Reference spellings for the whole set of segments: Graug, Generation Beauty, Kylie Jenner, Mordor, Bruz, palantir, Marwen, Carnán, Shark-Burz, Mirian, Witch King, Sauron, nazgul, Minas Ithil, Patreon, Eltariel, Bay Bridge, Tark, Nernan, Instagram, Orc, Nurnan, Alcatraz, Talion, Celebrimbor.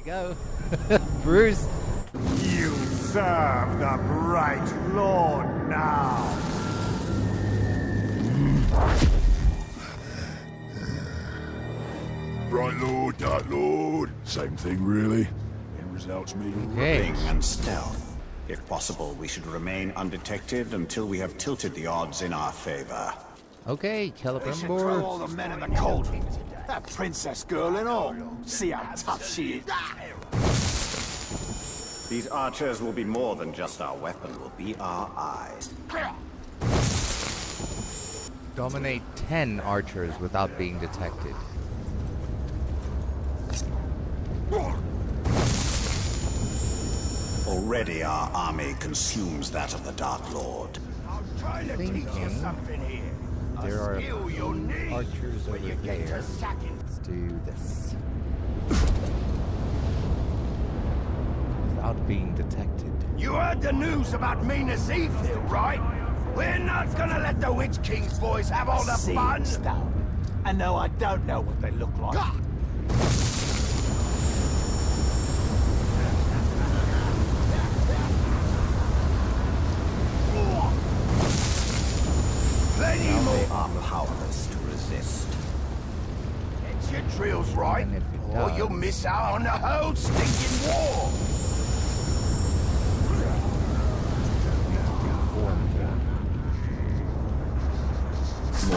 we go. Bruz. You serve the bright lord now. Bright lord, dark lord. Same thing, really. It results mean ripping and stealth. If possible, we should remain undetected until we have tilted the odds in our favor. Okay, Celebrimbor. All the men in the cauldron. That princess girl and all. See how tough she is. These archers will be more than just our weapon, will be our eyes. Dominate 10 archers without being detected. Already our army consumes that of the Dark Lord. I'll try to teach you something here. There are archers over there. Let's do this. Without being detected. You heard the news about Minas Ithil, right? We're not gonna let the Witch King's voice have all the fun. And no, I don't know what they look like. God. Drills right, or you'll miss out on the whole stinking war.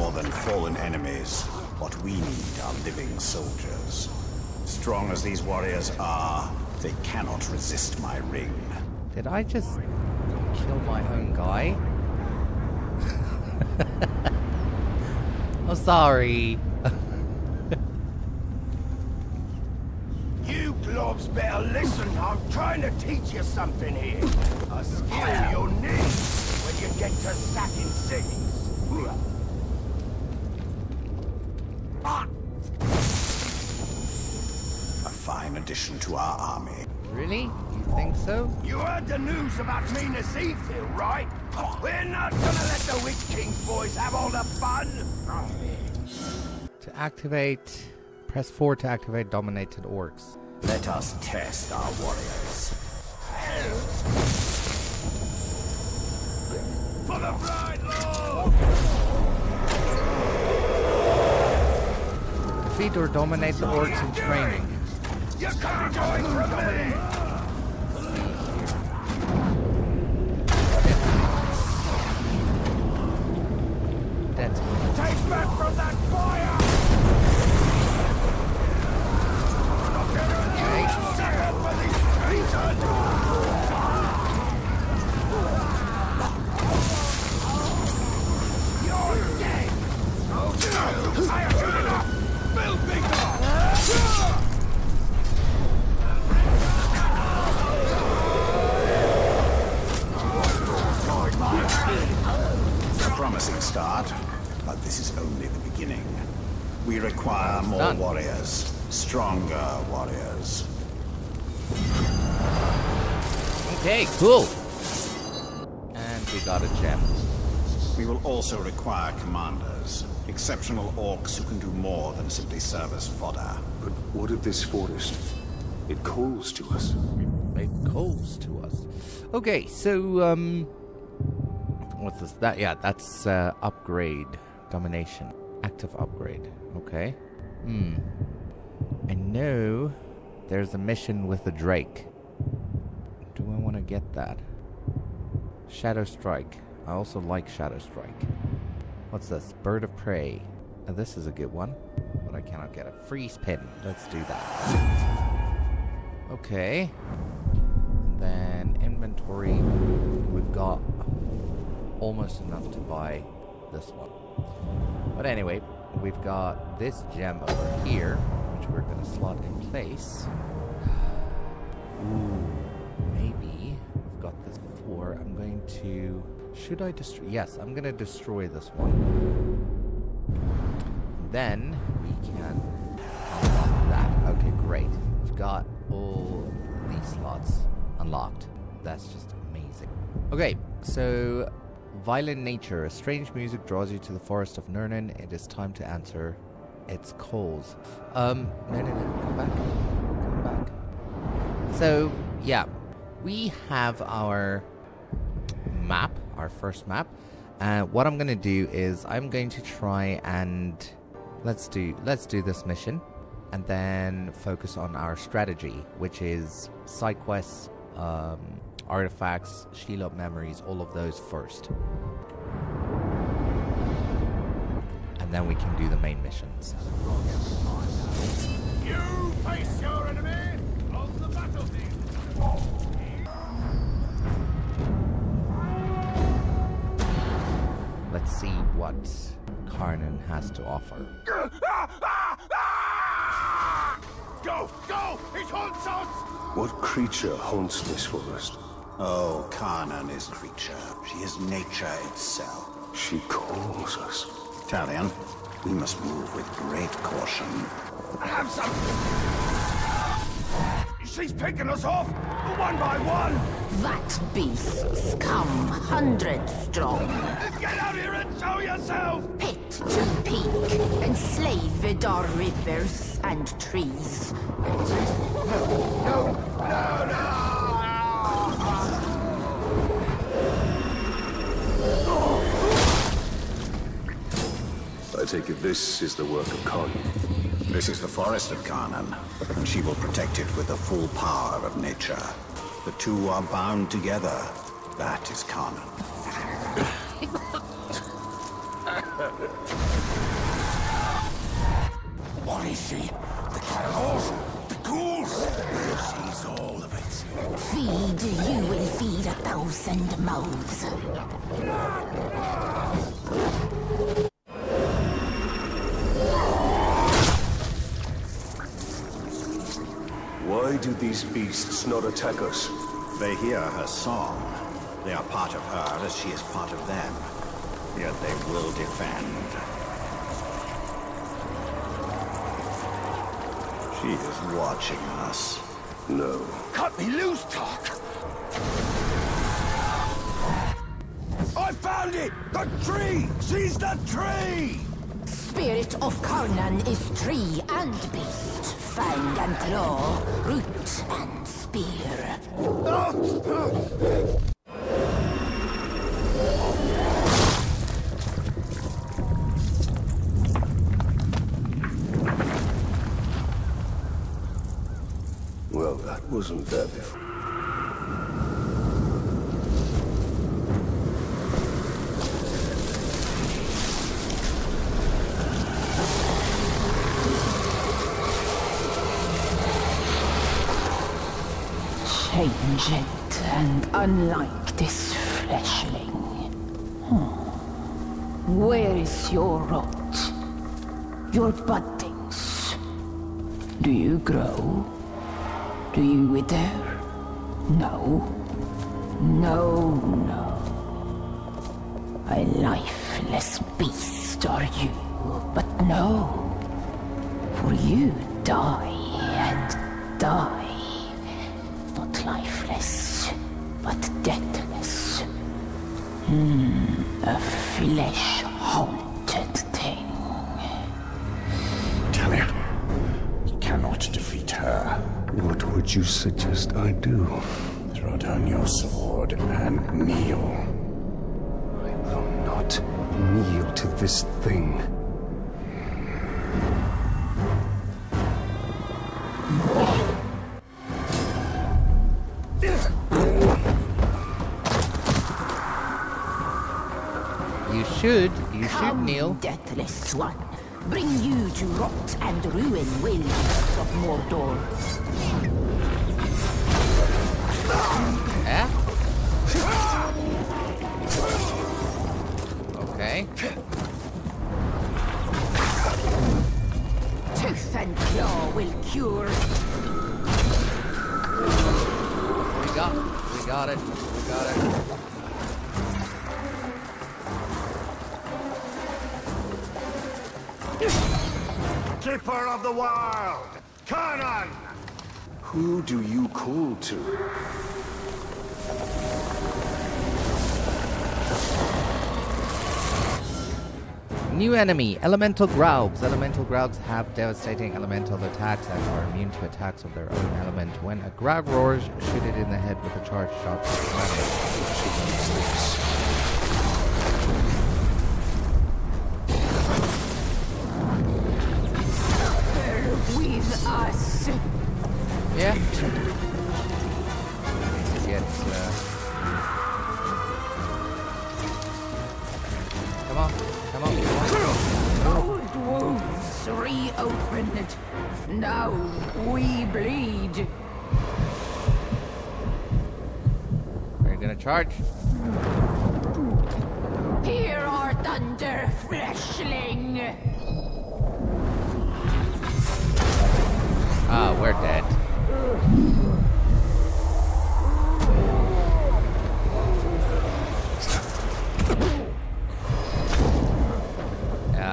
More than fallen enemies, what we need are living soldiers. Strong as these warriors are, they cannot resist my ring. Did I just kill my own guy? I'm sorry. Better listen, I'm trying to teach you something here. A skill you'll need when you get to sacking cities. A fine addition to our army. Really? You think so? You heard the news about Minas Ithil, right? We're not gonna let the Witch King's boys have all the fun. To activate, press 4 to activate dominated orcs. Let us test our warriors. For the bride, Lord! Defeat or dominate the orcs in training. You can't go in from me! That's it. Take back from that fire! It's a promising start, but this is only the beginning. We require more warriors, stronger warriors. Okay, cool. And we got a gem. We will also require commanders. Exceptional orcs who can do more than simply serve as fodder. But what of this forest? It calls to us. It calls to us. Okay, so, what's this? That, yeah, that's, upgrade. Domination. Active upgrade. Okay. Hmm. I know there's a mission with the Drake. Do I want to get that? Shadow Strike. I also like Shadow Strike. What's this? Bird of Prey. Now this is a good one, but I cannot get a freeze pin. Let's do that. Okay. And then inventory. We've got almost enough to buy this one. But anyway, we've got this gem over here, which we're going to slot in place. Ooh. Maybe I've got this before. I'm going to... Should I destroy? Yes, I'm going to destroy this one. Then we can unlock that. Okay, great. We've got all these slots unlocked. That's just amazing. Okay, so violent nature. A strange music draws you to the forest of Nurnan. It is time to answer its calls. No, no, no. Go back. Go back. So, yeah, we have our map, our first map. What I'm going to do is I'm going to try and let's do this mission and then focus on our strategy, which is side quests, artifacts, shield up memories, all of those first. And then we can do the main missions. You face your enemy on the battlefield. Let's see what Carnán has to offer. Go! Go! It haunts us! What creature haunts this forest? Oh, Carnán is creature. She is nature itself. She calls us. Talion, we must move with great caution. Have some! She's picking us off, one by one! That beast's come 100 strong. Get out here and show yourself! Pit to peak, enslave it our rivers and trees. No! I take it this is the work of Carnán. This is the forest of Carnán, and she will protect it with the full power of nature. The two are bound together. That is Carnán. What is she? The cannibals? The ghouls? She's all of it. Feed, you will feed 1,000 mouths. Why do these beasts not attack us? They hear her song. They are part of her as she is part of them. Yet they will defend. She is watching us. No. Cut me loose, Tark! I found it! The tree! She's the tree! Spirit of Carnán is tree and beast. Fang and claw, root and spear. Well, that wasn't there before. Aged and unlike this fleshling. Where is your rot? Your buddings? Do you grow? Do you wither? No. No, no. A lifeless beast are you, but no. For you die and die. Not lifeless, but deathless. A flesh-haunted thing. Talion, you cannot defeat her. What would you suggest I do? Throw down your sword and kneel. I will not kneel to this thing. You should kneel. Deathless one, bring you to rot and ruin, wilds of Mordor. Eh? Okay. Tooth and claw will cure. We got it. Keeper of the Wild, Carnán! Who do you call to? New enemy, Elemental Graugs. Elemental Graugs have devastating elemental attacks and are immune to attacks of their own element. When a Graug roars, shoot it in the head with a charged shot. They're with us. Yeah. Yes, come on, come on. Old wounds reopened. Now we bleed. We're gonna charge. Hear our thunder, fleshling. Ah, we're dead. I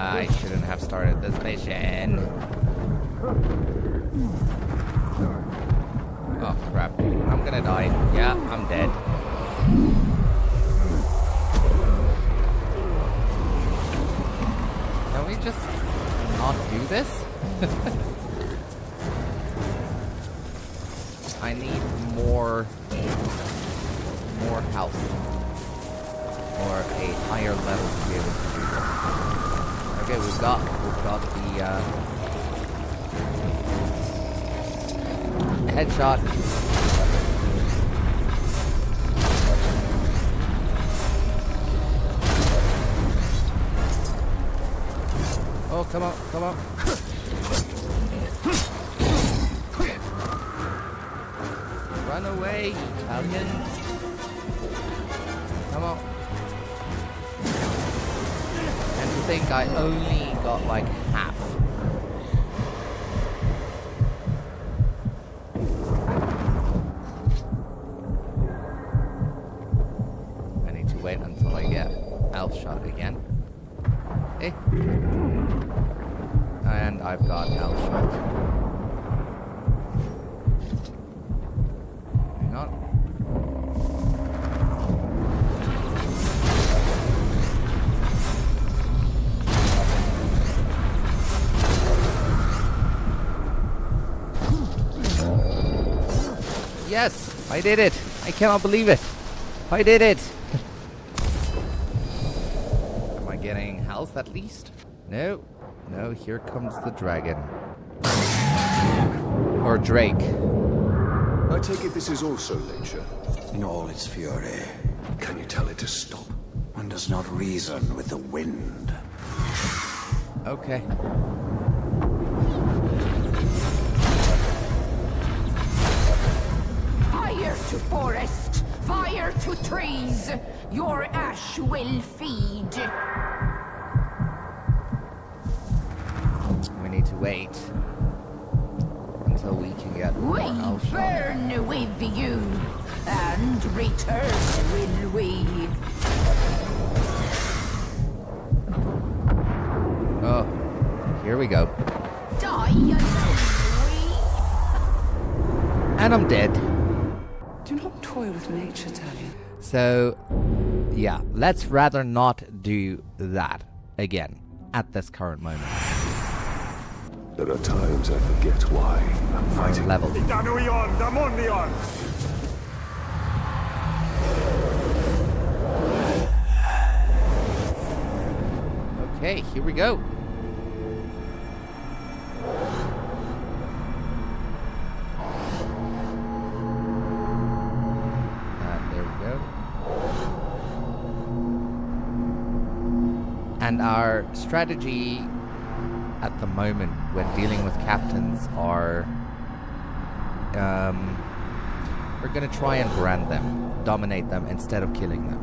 shouldn't have started this mission. Oh crap, I'm gonna die. Yeah, I'm dead. Can we just not do this? I need more health or a higher level to be able to do this. Okay, we've got the headshot. Oh, come on, come on. Run away, Talion. Come on. And to think I only got like half. I need to wait until I get elf shot again. Eh? And I've got elf shot. Yes, I did it. I cannot believe it. I did it. Am I getting health at least? No. No, here comes the dragon. Or Drake. I take it this is also nature. In all its fury. Can you tell it to stop? One does not reason with the wind. Okay. Fire to forest, fire to trees, your ash will feed. We need to wait until we can get more elf shot. We burn with you, and return will we. Oh, here we go. Die alone, we. And I'm dead. Do not toy with nature, Talion. So, yeah, let's rather not do that again at this current moment. There are times I forget why I'm fighting. Level. Okay, here we go. And our strategy at the moment when dealing with captains are we're going to try and brand them, dominate them instead of killing them.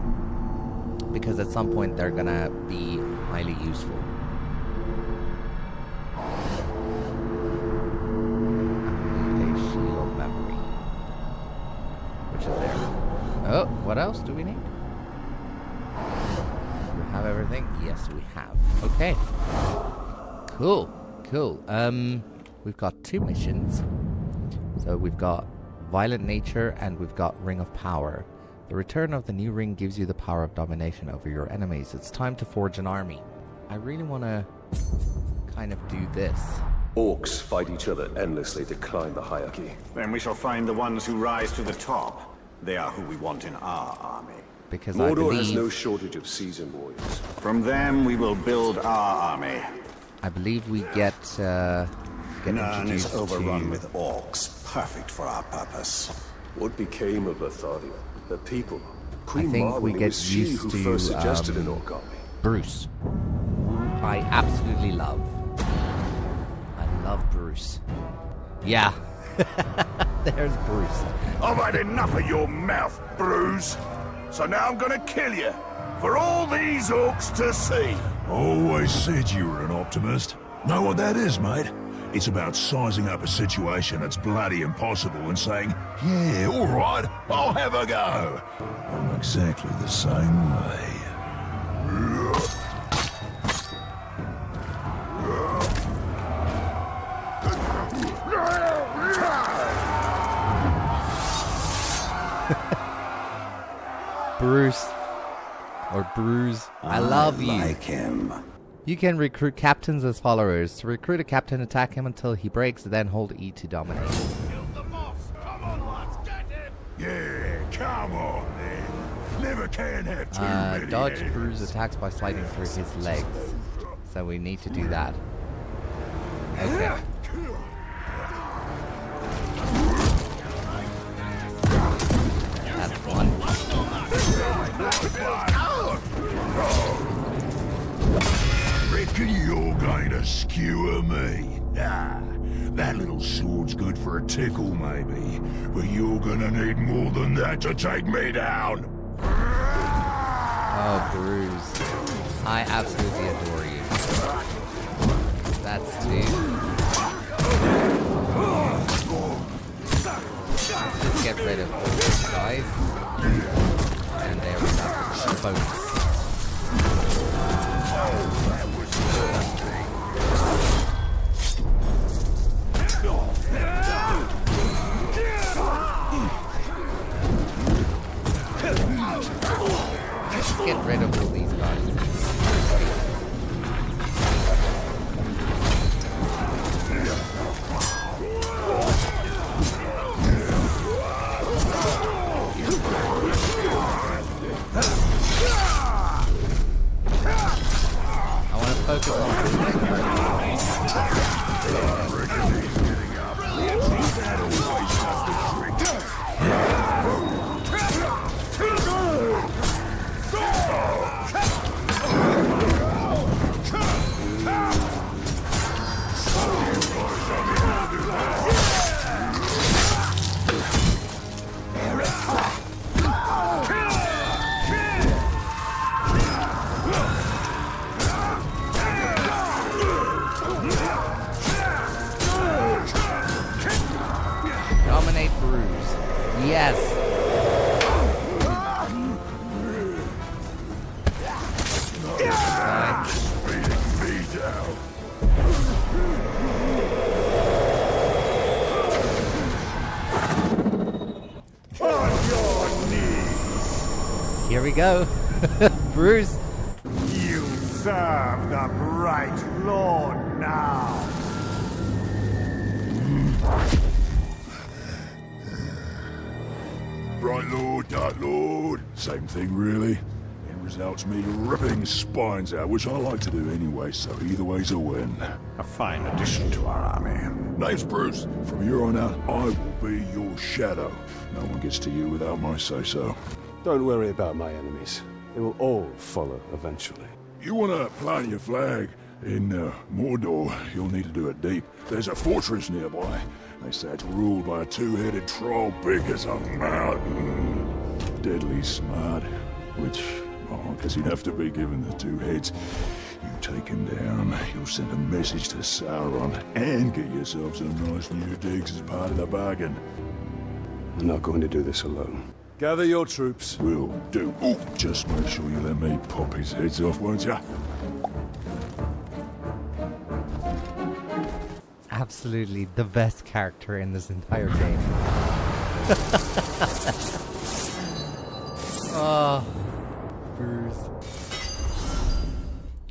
Because at some point they're going to be highly useful. I need a shield memory, which is there. Oh, what else do we need? Have everything? Yes, we have. Okay. Cool. Cool. We've got two missions. So we've got Violent Nature and we've got Ring of Power. The return of the new ring gives you the power of domination over your enemies. It's time to forge an army. I really want to kind of do this. Orcs fight each other endlessly to climb the hierarchy. Then we shall find the ones who rise to the top. They are who we want in our army. Because Mordor has no shortage of seasoned warriors. From them we will build our army. I believe we get Nurnan is overrun with orcs, perfect for our purpose. What became of Eltariel? The people? Queen I think Marwen, we get used she who to first suggested an orc army. Bruz. I absolutely love. I love Bruz. Yeah. There's Bruz. I've had enough of your mouth, Bruz. So now I'm gonna kill you. For all these orcs to see. Always said you were an optimist. Know what that is, mate? It's about sizing up a situation that's bloody impossible and saying, yeah, all right, I'll have a go. I'm exactly the same way. Bruz, or Bruz, I love you. Like him. You can recruit captains as followers. To recruit a captain, attack him until he breaks, then hold E to dominate. Kill the boss. Come on, lads, get him. Yeah, come on then. Never can have too many dodge heads. Bruz attacks by sliding through his legs. So we need to do that. Okay. That's one. Reckon you're going to skewer me. Ah, that little sword's good for a tickle, maybe. But you're gonna need more than that to take me down. Oh, Bruz. I absolutely adore you. That's two. Just get rid of all these guys. And there we go. Bonus. Let's get rid of all these guys. I want to focus go. Bruz. You serve the bright lord now. Bright lord, dark lord. Same thing really. It results me ripping spines out, which I like to do anyway, so either way's a win. A fine addition to our army. Name's Bruz. From here on out, I will be your shadow. No one gets to you without my say-so. Don't worry about my enemies. They will all follow eventually. You want to plant your flag in Mordor, you'll need to do it deep. There's a fortress nearby. They say it's ruled by a two-headed troll big as a mountain. Deadly smart, which, oh, because he'd have to be given the two heads. You take him down, you'll send a message to Sauron and get yourself some nice new digs as part of the bargain. I'm not going to do this alone. Gather your troops. Will do. Ooh, just make sure you let me pop his heads off, won't ya? Absolutely the best character in this entire game. Oh, Bruz.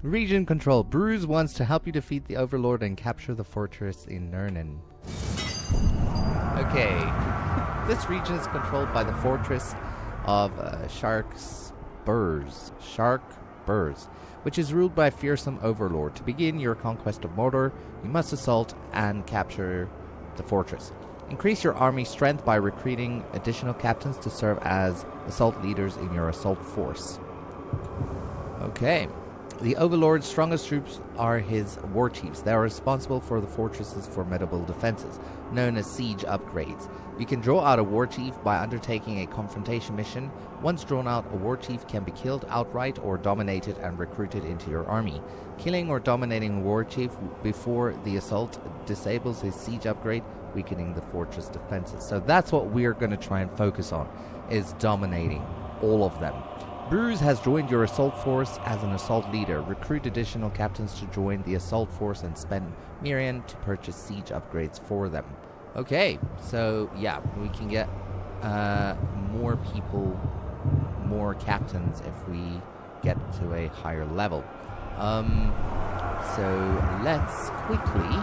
Region control. Bruz wants to help you defeat the Overlord and capture the fortress in Nernan. Okay. This region is controlled by the fortress of Shark-Burz, which is ruled by a fearsome overlord. To begin your conquest of Mordor, you must assault and capture the fortress. Increase your army strength by recruiting additional captains to serve as assault leaders in your assault force. Okay. The Overlord's strongest troops are his war chiefs. They are responsible for the fortress's formidable defenses, known as siege upgrades. You can draw out a war chief by undertaking a confrontation mission. Once drawn out, a war chief can be killed outright or dominated and recruited into your army. Killing or dominating a war chief before the assault disables his siege upgrade, weakening the fortress defenses. So that's what we're going to try and focus on, is dominating all of them. Bruz has joined your assault force as an assault leader. Recruit additional captains to join the assault force and spend Mirian to purchase siege upgrades for them. Okay, so yeah, we can get more people, more captains if we get to a higher level. So let's quickly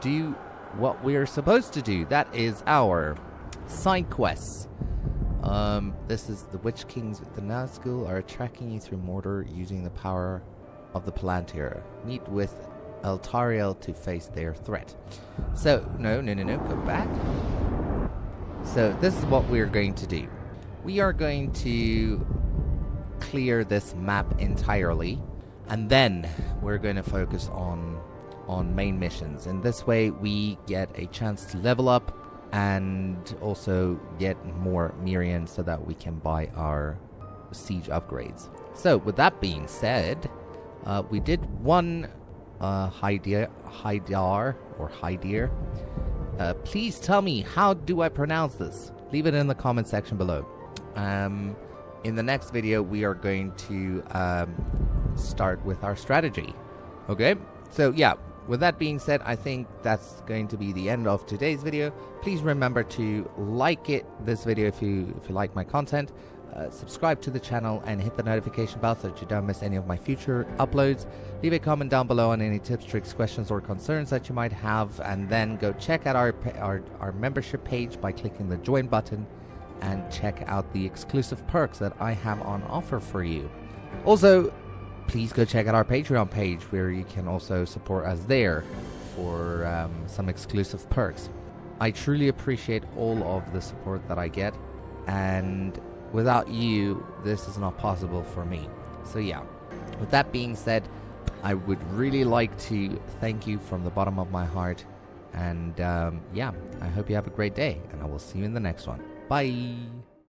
do what we're supposed to do. That is our side quests. This is the Witch Kings with the Nazgul are tracking you through Mordor using the power of the palantir. Meet with Eltariel to face their threat. So, no, go back. So, this is what we're going to do. We are going to clear this map entirely, and then we're going to focus on main missions. And this way we get a chance to level up, and also get more Mirian so that we can buy our siege upgrades. So with that being said, we did one Hydir. Please tell me, how do I pronounce this? Leave it in the comment section below. In the next video we are going to start with our strategy. Okay, so yeah. With that being said, I think that's going to be the end of today's video. Please remember to like this video if you like my content, subscribe to the channel and hit the notification bell so that you don't miss any of my future uploads. Leave a comment down below on any tips, tricks, questions or concerns that you might have, and then go check out our membership page by clicking the join button and check out the exclusive perks that I have on offer for you. Also, please go check out our Patreon page where you can also support us there for some exclusive perks. I truly appreciate all of the support that I get, and without you this is not possible for me. So yeah, with that being said, I would really like to thank you from the bottom of my heart, and yeah, I hope you have a great day, and I will see you in the next one. Bye!